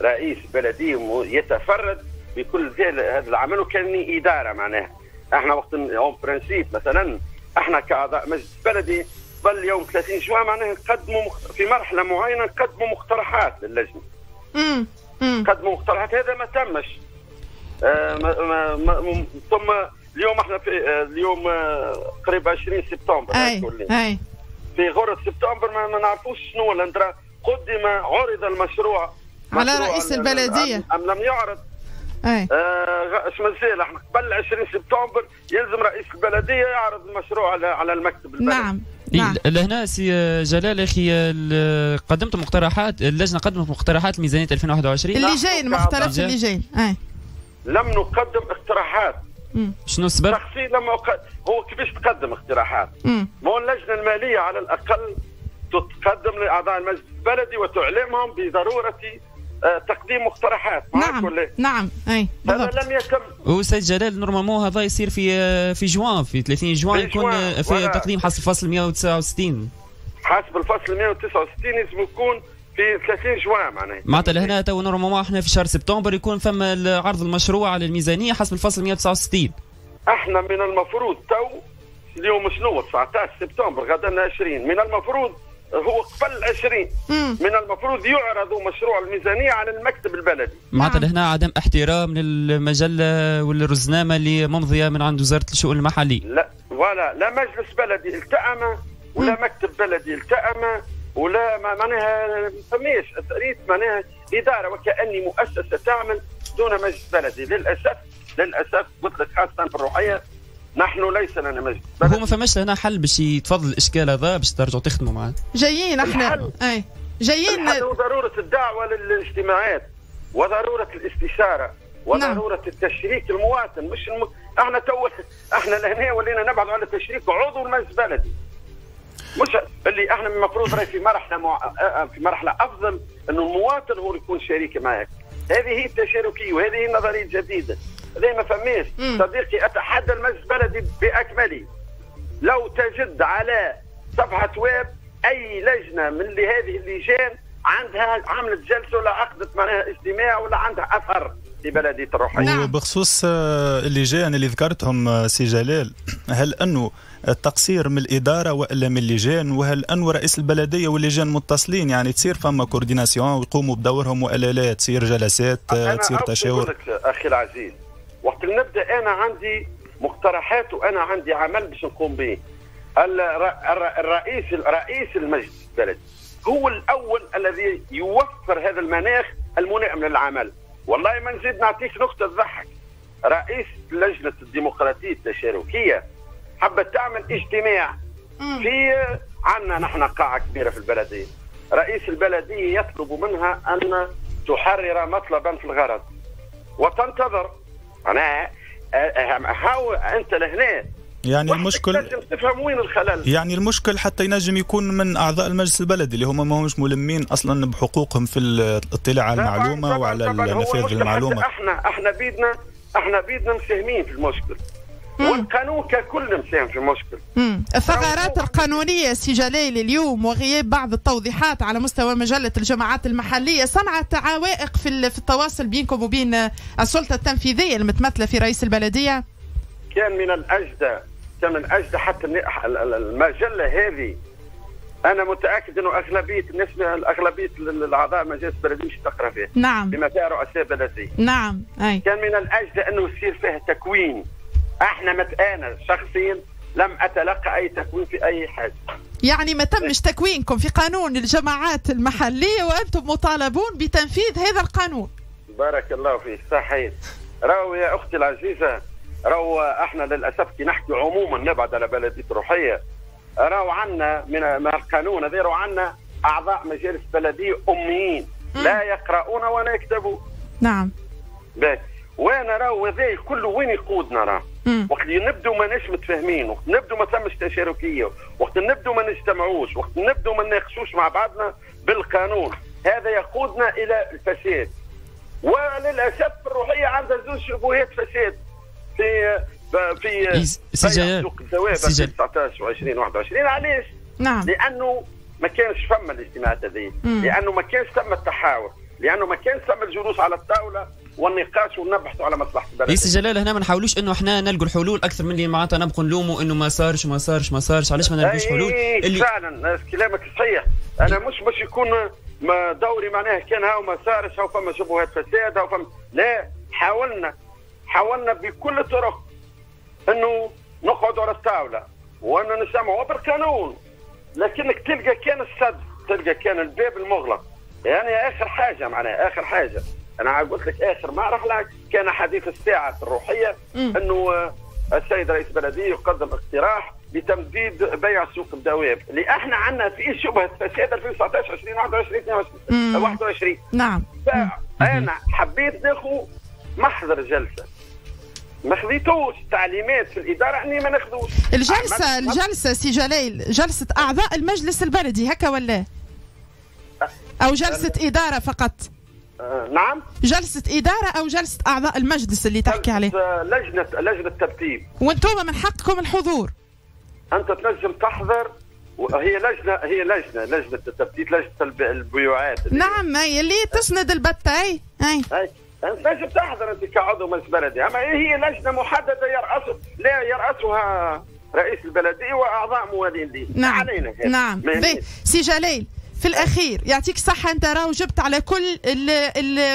رئيس بلديه يتفرد بكل هذا العمل، وكان اداره معناها. احنا وقت اون برانسيب مثلا احنا كاعضاء مجلس بلدي قبل يوم 30 جوان معناها نقدموا في مرحله معينه نقدموا مقترحات للجنه. قدموا مقترحات، هذا ما تمش. ثم اليوم احنا في اليوم قريب 20 سبتمبر في غرة سبتمبر ما نعرفوش شنو ولا ندرا. قدم عرض المشروع على رئيس البلديه أم لم يعرض؟ اش مازال احنا قبل 20 سبتمبر يلزم رئيس البلديه يعرض المشروع على المكتب البلدي. نعم. لهنا سي جلال اخي قدمت مقترحات، اللجنه قدمت مقترحات لميزانيه 2021 اللي جاي المقترح اللي جاي. لم نقدم اقتراحات. شنو السبب؟ شخصيا لما هو كيفاش تقدم اقتراحات؟ ما هو اللجنه الماليه على الاقل تقدم لاعضاء المجلس البلدي وتعلمهم بضروره تقديم مقترحات. نعم اي بالضبط. لم يتم. وسيد جلال نورمالمون هذا يصير في جوان، في 30 جوان يكون في تقديم حسب الفصل 169. حسب الفصل 169 لازم يكون في 30 جوان معناها. معناتها لهنا تو نورمالمون احنا في شهر سبتمبر يكون فما عرض المشروع على الميزانيه حسب الفصل 169. احنا من المفروض تو اليوم شنو 19 سبتمبر، غدا 20، من المفروض هو قبل 20 من المفروض يعرضوا مشروع الميزانيه على المكتب البلدي. معناتها هنا عدم احترام للمجله والرزنامه اللي ممضيه من عند وزاره الشؤون المحليه. لا ولا لا مجلس بلدي التأم ولا مكتب بلدي التأم ولا معناها ما فماش تريد معناها اداره، وكأني مؤسسه تعمل دون مجلس بلدي. للاسف قلت لك خاصه في الروحيه نحن ليس لنا مجلس. هو ما فماش لنا حل باش يتفضل الاشكال هذا باش ترجعوا تخدموا معاه. جايين احنا جايين ضروره الدعوه للاجتماعات وضروره الاستشاره وضروره التشريك المواطن. مش احنا احنا لهنا ولينا نبعدوا على تشريك عضو المجلس البلدي، مش اللي احنا المفروض راهي في مرحله في مرحله افضل انه المواطن هو يكون شريك معك. هذه هي التشاركيه وهذه هي النظريه الجديده. ليه ما فماش صديقي؟ اتحدى المجلس البلدي باكمله لو تجد على صفحه ويب اي لجنه من هذه اللجان عندها عملت جلسه ولا عقدت معناها اجتماع ولا عندها اثر في بلديه الروحيه. وبخصوص اللجان اللي ذكرتهم سي جلال، هل انه التقصير من الاداره والا من اللجان؟ وهل انه رئيس البلديه واللجان متصلين؟ يعني تصير فما كورديناسيون ويقوموا بدورهم والا لا؟ تصير جلسات، تصير تشاور؟ اخي العزيز وقت نبدا انا عندي مقترحات وانا عندي عمل باش نقوم به، الرئيس المجلس البلدي هو الاول الذي يوفر هذا المناخ الملائم للعمل. والله ما نزيد نعطيك نقطه تضحك، رئيس لجنه الديمقراطيه التشاركيه حبت تعمل اجتماع في عندنا نحن قاعه كبيره في البلديه، رئيس البلديه يطلب منها ان تحرر مطلبا في الغرض وتنتظر. أنا هاو أنت لهنا يعني المشكل، لازم تفهم وين الخلل. يعني المشكل حتى ينجم يكون من أعضاء المجلس البلدي اللي هم ماهمش ملمين أصلا بحقوقهم في الاطلاع على المعلومة وعلى نفاذ المعلومة. احنا بيدنا مساهمين في المشكل والقانون ككل مساهم في المشكل. الثغرات القانونية سي جلال اليوم وغياب بعض التوضيحات على مستوى مجلة الجماعات المحلية صنعت عوائق في التواصل بينكم وبين السلطة التنفيذية المتمثلة في رئيس البلدية. كان من الأجدى حتى المجلة هذه، أنا متأكد أنه أغلبية الأعضاء مجلس البلدية مش تقرأ فيها. نعم. بما فيها رؤساء بلدية. نعم. كان من الأجدى أنه يصير فيها تكوين. أنا شخصيا لم أتلقى أي تكوين في أي حاجة. يعني ما تمش تكوينكم في قانون الجماعات المحلية وأنتم مطالبون بتنفيذ هذا القانون. بارك الله فيك. صحيح. راهو يا أختي العزيزة، راهو احنا للأسف كي نحكي عموما نبعد على بلدية روحية، راهو عندنا من القانون هذا راهو عندنا أعضاء مجالس بلدية أميين لا يقرؤون ولا يكتبون. نعم. باهي. وانا راهو هذا كله وين يقودنا راهو؟ وقت نبدو ماناش متفاهمين، وقت نبدو ما ثمش تشاركيه، وقت نبدو ما نجتمعوش، وقت نبدو ما نناقشوش مع بعضنا بالقانون، هذا يقودنا الى الفساد. وللاسف الروحيه عندها زوج شبهات فساد في سوق الثواب 19 و20 21. علاش؟ نعم. لانه ما كانش فما الاجتماعات هذه، لانه ما كانش تم التحاور، لانه ما كانش تم الجلوس على الطاوله والنقاش ونبحثوا على مصلحه البلد. ليس جلال هنا ما نحاولوش انه احنا نلقوا الحلول اكثر من اللي معناتها نبقوا نلوموا انه ما صارش. علاش ما نلقوش حلول؟ اللي فعلا كلامك صحيح. انا مش يكون ما دوري معناها كان هاو ما صارش هاو فما شبهات فساد هاو فما، لا، حاولنا بكل الطرق انه نقعدوا على الطاوله وانه نسمعوا بالقانون، لكنك تلقى كان السد، تلقى كان الباب المغلق. يعني اخر حاجه انا قلت لك اخر ما رحلة كان حديث الساعه الروحيه انه السيد رئيس البلديه يقدم اقتراح لتمديد بيع سوق الدواب، اللي احنا عندنا فيه شبهه فساد 2019 20 21 21. نعم. فانا حبيت ناخذ محضر جلسه، ما خذيتوش تعليمات في الاداره اني ما ناخذوش الجلسه سي جلال، جلسه اعضاء المجلس البلدي هكا ولا او جلسه اداره فقط؟ نعم، جلسة إدارة أو جلسة أعضاء المجلس اللي تحكي عليه، لجنة ترتيب، وانتم من حقكم الحضور. أنت تنجم تحضر، هي لجنة الترتيب، لجنة البيوعات. نعم، هي اللي تسند البتة. أي تنجم تحضر أنت كعضو مجلس بلدي، أما هي لجنة محددة يرأسها رئيس البلدية وأعضاء موالين ليه. نعم علينا. نعم سي جلال، في الأخير يعطيك الصحة، أنت راهو جبت على كل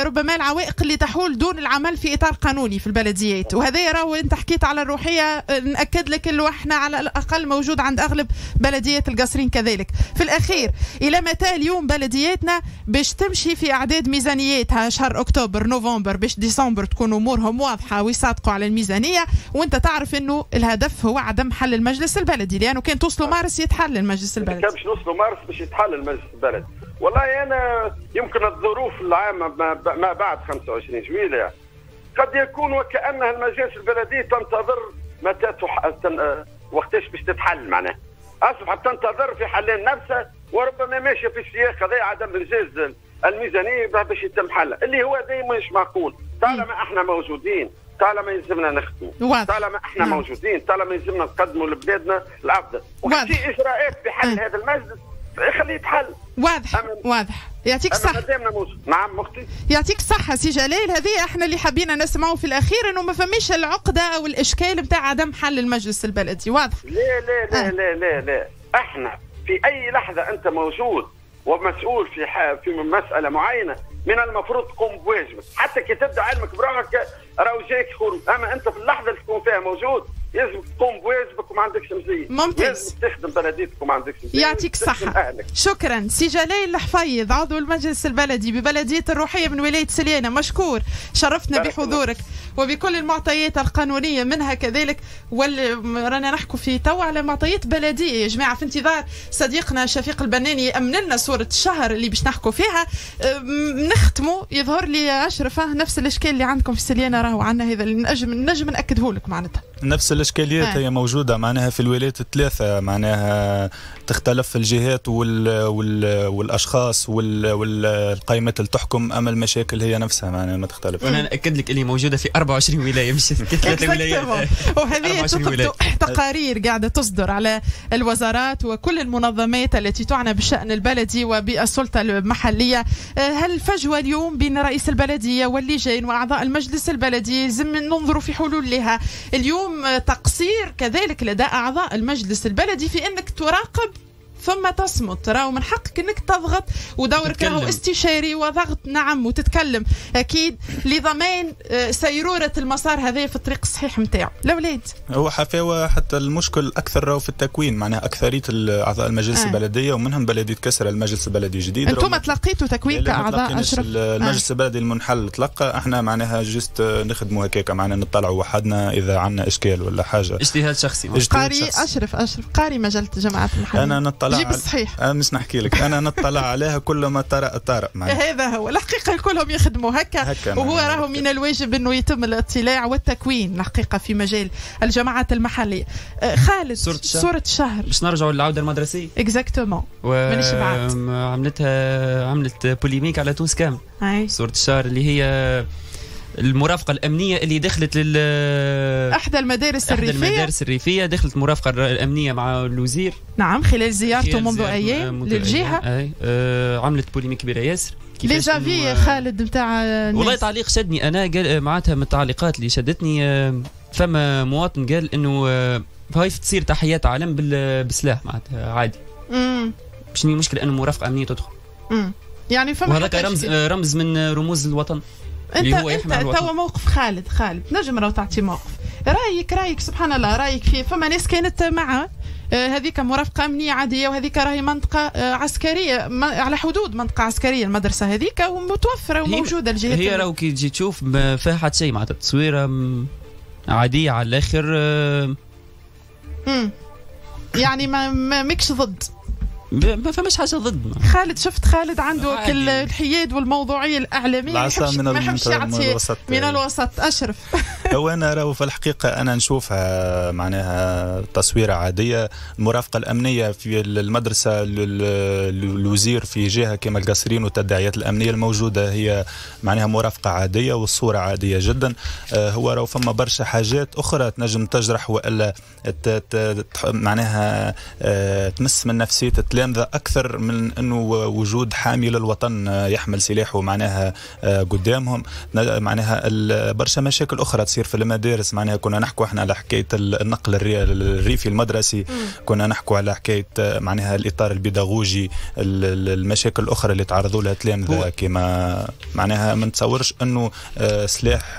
ربما العوائق اللي تحول دون العمل في إطار قانوني في البلديات، وهذا راهو أنت حكيت على الروحية، نأكد لك اللي احنا على الأقل موجود عند أغلب بلديات القصرين كذلك. في الأخير، إلى متى اليوم بلدياتنا باش تمشي في أعداد ميزانياتها شهر أكتوبر نوفمبر باش ديسمبر تكون أمورهم واضحة ويصادقوا على الميزانية، وأنت تعرف أنه الهدف هو عدم حل المجلس البلدي، لأنه كان توصلوا مارس يتحل المجلس البلدي. كان باش نوصلوا مارس باش يتحل المجلس البلد. والله انا يمكن الظروف العامه ما بعد 25 جويليه قد يكون وكانها المجالس البلدي تنتظر متى وقتاش باش تتحل، معناها اصبحت تنتظر في حلين نفسها، وربما ماشيه في السياق هذا عدم انجاز الميزانيه باش يتم حلها، اللي هو دائما مش معقول. طالما احنا موجودين، طالما يلزمنا نخدموا، طالما احنا موجودين، طالما يلزمنا نقدموا لبلادنا الافضل، وفي اجراءات في حل هذا المجلس خليه يتحل. واضح. يعطيك الصحة. نعم اختي. يعطيك الصحة سي جلال، هذه احنا اللي حابين نسمعوا في الأخير، إنه ما فماش العقدة أو الإشكال بتاع عدم حل المجلس البلدي، واضح. لا لا لا لا لا لا، احنا في أي لحظة أنت موجود ومسؤول في مسألة معينة، من المفروض تقوم بواجبك، حتى كي تبدا علمك براك راهو جايك خروج، أما أنت في اللحظة اللي تكون فيها موجود لازم تقوم بواجبك وما عندكش مزيد. ممتاز. لازم تخدم بلديتك وما عندكش مزيد. يعطيك الصحة. شكرا سي جلال حفيظ، عضو المجلس البلدي ببلدية الروحية من ولاية سليانة، مشكور، شرفتنا بحضورك وبكل المعطيات القانونية منها كذلك، رانا نحكوا في تو على معطيات بلدية يا جماعة، في انتظار صديقنا شفيق البناني يأمن لنا صورة الشهر اللي باش نحكوا فيها. نختموا، يظهر لي أشرف نفس الإشكال اللي عندكم في سليانة راهو عندنا، هذا نجم نأكده لك معناتها. نفس الاشكاليات هي موجوده معناها في الولايات الثلاثه، معناها تختلف الجهات والاشخاص والقائمات اللي تحكم، اما المشاكل هي نفسها معناها ما تختلف. وانا ناكد لك اللي موجوده في 24 ولايه مش 3 ولايات. وهذه تقارير قاعده تصدر على الوزارات وكل المنظمات التي تعنى بالشان البلدي وبالسلطه المحليه. هل فجوه اليوم بين رئيس البلديه واللجان واعضاء المجلس البلدي لازم ننظروا في حلول لها؟ اليوم تقصير كذلك لدى أعضاء المجلس البلدي في أنك تراقب ثم تصمت، راهو من حقك أنك تضغط، ودورك راهو استشاري وضغط، نعم، وتتكلم أكيد لضمان سيرورة المسار هذا في الطريق الصحيح نتاعو. الأولاد هو حفاوة، حتى المشكل أكثر راهو في التكوين، معناها أكثرية أعضاء المجلس البلدية، ومنهم بلدية كسر المجلس البلدي الجديد. أنتم تلقيتوا تكوين كأعضاء أشرف؟ المجلس البلدي المنحل تلقى، احنا معناها جست نخدموا هكاك، معناها نطلعوا وحدنا إذا عندنا إشكال ولا حاجة. اجتهاد شخصي. قاري أشرف قاري مجلة جماعة المحل. أنا نطلع نطلع جيب الصحيح. مش نحكي لك أنا نطلع عليها كل ما طرأ هذا هو الحقيقة كلهم يخدموا هكا وهو راهو من الواجب أنه يتم الاطلاع والتكوين الحقيقة في مجال الجماعات المحلية. خالد صورة شهر باش نرجعوا للعودة المدرسية اكزاكتومون مانيش بعاد عملت بوليميك على تونس كامل صورة الشهر اللي هي المرافقة الأمنية اللي دخلت لل أحدى المدارس الريفية دخلت المرافقة الأمنية مع الوزير نعم خلال زيارته منذ أيام للجهة عملت بوليميك كبيرة ياسر لي جافي خالد نتاع والله تعليق شدني أنا قال معناتها من التعليقات اللي شدتني فما مواطن قال أنه هاي تصير تحيات عالم بالسلاح معناتها عادي باش مشكلة أنه مرافقة أمنية تدخل يعني فما وهذاك رمز من رموز الوطن. انت توا موقف خالد نجم راهو تعطي موقف رايك سبحان الله رايك فيه فما ناس كانت مع هذيك مرافقه امنيه عاديه وهذيك راهي منطقه عسكريه على حدود منطقه عسكريه المدرسه هذيك ومتوفره وموجوده الجهات هي راهو كي تجي تشوف ما فيها حتى شيء معناتها تصويره عاديه على الاخر يعني ما ماكش ضد ما فماش حاجه ضدنا. خالد عنده الحياد والموضوعيه الاعلاميه ما يحبش يعطي من الوسط اشرف. هو انا راهو في الحقيقه انا نشوفها معناها تصويره عاديه، المرافقه الامنيه في المدرسه الوزير في جهه كما القصرين والتداعيات الامنيه الموجوده هي معناها مرافقه عاديه والصوره عاديه جدا، هو راهو فما برشا حاجات اخرى تنجم تجرح والا معناها تمس من نفسيه أكثر من أنه وجود حامي للوطن يحمل سلاحه معناها قدامهم. معناها برشا مشاكل أخرى تصير في المدارس، معناها كنا نحكوا احنا على حكاية النقل الريفي المدرسي، كنا نحكوا على حكاية معناها الإطار البيداغوجي، المشاكل الأخرى اللي تعرضوا لها التلامذة كما معناها ما نتصورش أنه سلاح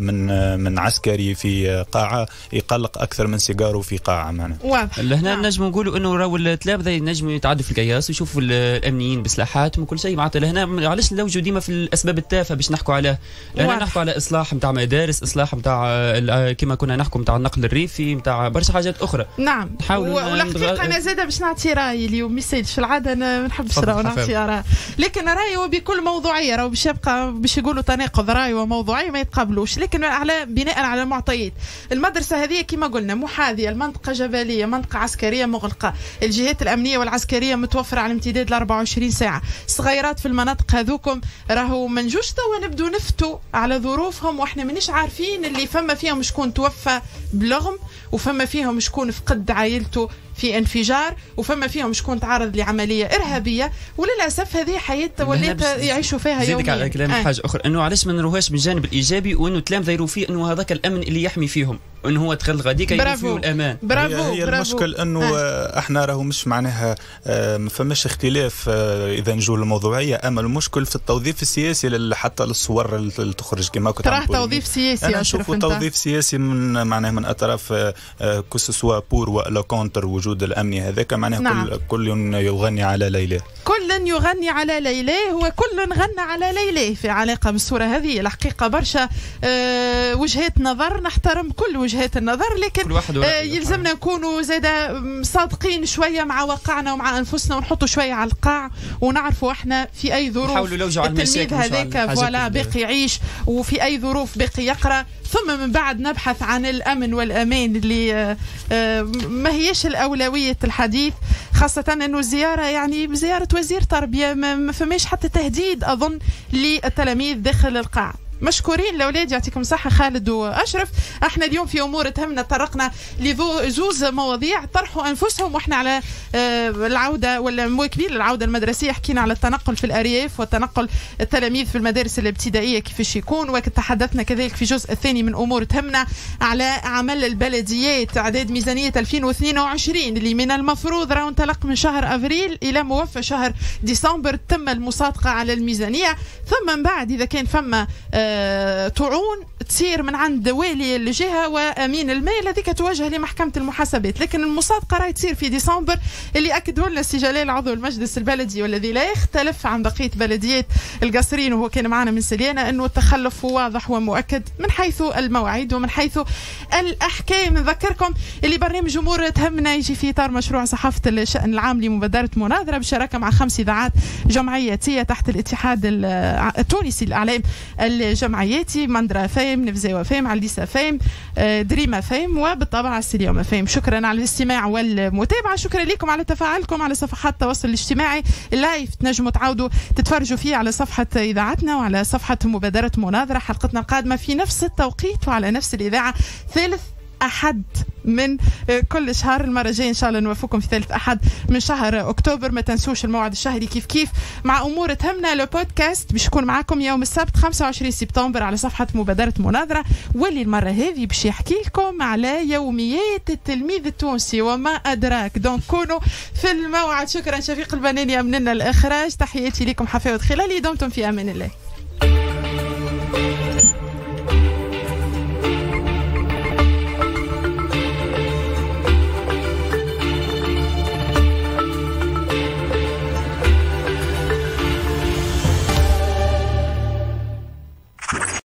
من عسكري في قاعة يقلق أكثر من سيجاره في قاعة. معناها هنا نجم نقولوا أنه راهو التلامذة ينجموا يتعدوا في القياس ويشوفوا الامنيين بسلاحاتهم وكل شيء معناتها لهنا. علاش نلوجوا ديما في الاسباب التافهه باش نحكوا عليها؟ لهنا نحكوا على اصلاح نتاع مدارس، اصلاح نتاع كما كنا نحكوا نتاع النقل الريفي، نتاع برشا حاجات اخرى. نعم والحقيقه انا زاده باش نعطي رايي اليوم، ما يسالش في العاده انا ما نحبش نعطي اراء، لكن رايي هو بكل موضوعيه، راهو باش يبقى باش يقولوا تناقض راي وموضوعيه ما يتقابلوش، لكن على بناء على معطيات. المدرسه هذه كما قلنا محاذيه، المنطقه جبليه، منطقه عسكريه مغلقه، الجهات الامنيه والعسكريه متوفره على امتداد ل 24 ساعه، صغيرات في المناطق هذوكم راهو ما نجوش توا نبدو نفتوا على ظروفهم واحنا مانيش عارفين اللي فما فيهم شكون توفى بلغم، وفما فيهم شكون فقد عائلته في انفجار، وفما فيهم شكون تعرض لعمليه ارهابيه، وللاسف هذه حياه وليت يعيشوا فيها يوميا. زيدك على كلام حاجه اخرى، انه علاش ما نروهاش من الجانب الايجابي، وانه التلامذه يروا فيه انه هذاك الامن اللي يحمي فيهم، انه هو دخل غاديك يروا فيه الامان. برافو. هي المشكل انه احنا راهو مش معناها ما فماش اختلاف اذا نجوا للموضوعيه، اما المشكل في التوظيف السياسي حتى للصور اللي تخرج كما كنت تراه توظيف سياسي. انا نشوفوا توظيف سياسي من معناها من اطراف كوسوا بور ولا كونتر وجود الأمني هذاك معناه. نعم. كل يغني على ليلاه، كل يغني على ليلاه، وكل غنى على ليلاه في علاقة بالصورة هذه. الحقيقة برشا وجهات نظر، نحترم كل وجهات النظر، لكن يلزمنا نكونوا زادة صادقين شوية مع واقعنا ومع أنفسنا، ونحطوا شوية على القاع ونعرفوا احنا في أي ظروف التلميذ هذاك فوالا باقي يعيش، وفي أي ظروف باقي يقرأ، ثم من بعد نبحث عن الأمن والأمان اللي ما هيش الأولوية الحديث، خاصة أنه الزيارة يعني زيارة وزير تربية ما فماش حتى تهديد أظن للتلاميذ داخل القاعة. مشكورين الأولاد، يعطيكم صحة خالد وأشرف. احنا اليوم في أمور تهمنا تطرقنا لزوز مواضيع طرحوا أنفسهم، واحنا على العودة ولا مواكبين للعودة المدرسية. حكينا على التنقل في الأرياف والتنقل التلاميذ في المدارس الابتدائية كيفاش يكون، وتحدثنا كذلك في الجزء الثاني من أمور تهمنا على عمل البلديات، إعداد ميزانية 2022 اللي من المفروض راهو انطلق من شهر أفريل إلى موفى شهر ديسمبر، تم المصادقة على الميزانية. ثم من بعد إذا كان فما طعون تصير من عند والي الجهة وأمين المال، هذيك توجه لمحكمة المحاسبات. لكن المصادقة راهي تصير في ديسمبر، اللي أكدوا لنا سي جلال عضو المجلس البلدي والذي لا يختلف عن بقية بلديات القصرين وهو كان معنا من سليانة، أنه التخلف هو واضح ومؤكد من حيث المواعيد ومن حيث الأحكام. نذكركم اللي برنامج أمور تهمنا يجي في إطار مشروع صحافة الشأن العام لمبادرة مناظرة بشراكة مع 5 إذاعات جمعيتية تحت الاتحاد التونسي للاعلام الجمعيتي، منرا اف ام، نفزاوة اف ام، ليسا اف ام، دريما اف ام، وبالطبع سليوم اف ام. شكرا على الاستماع والمتابعة، شكرا لكم على تفاعلكم على صفحات التواصل الاجتماعي. اللايف تنجموا تعاودوا تتفرجوا فيه على صفحة إذاعتنا وعلى صفحة مبادرة مناظرة. حلقتنا القادمة في نفس التوقيت وعلى نفس الإذاعة ثالث أحد من كل شهر. المرة الجاية إن شاء الله نوفقكم في ثالث أحد من شهر أكتوبر. ما تنسوش الموعد الشهري كيف كيف مع أمور تهمنا. البودكاست باش يكون معاكم يوم السبت 25 سبتمبر على صفحة مبادرة مناظرة، واللي المرة هذه باش يحكي لكم على يوميات التلميذ التونسي وما أدراك. دونك كونوا في الموعد. شكرا شفيق البناني أمننا الإخراج. تحياتي لكم حفاوة دخيلي، دمتم في أمان الله.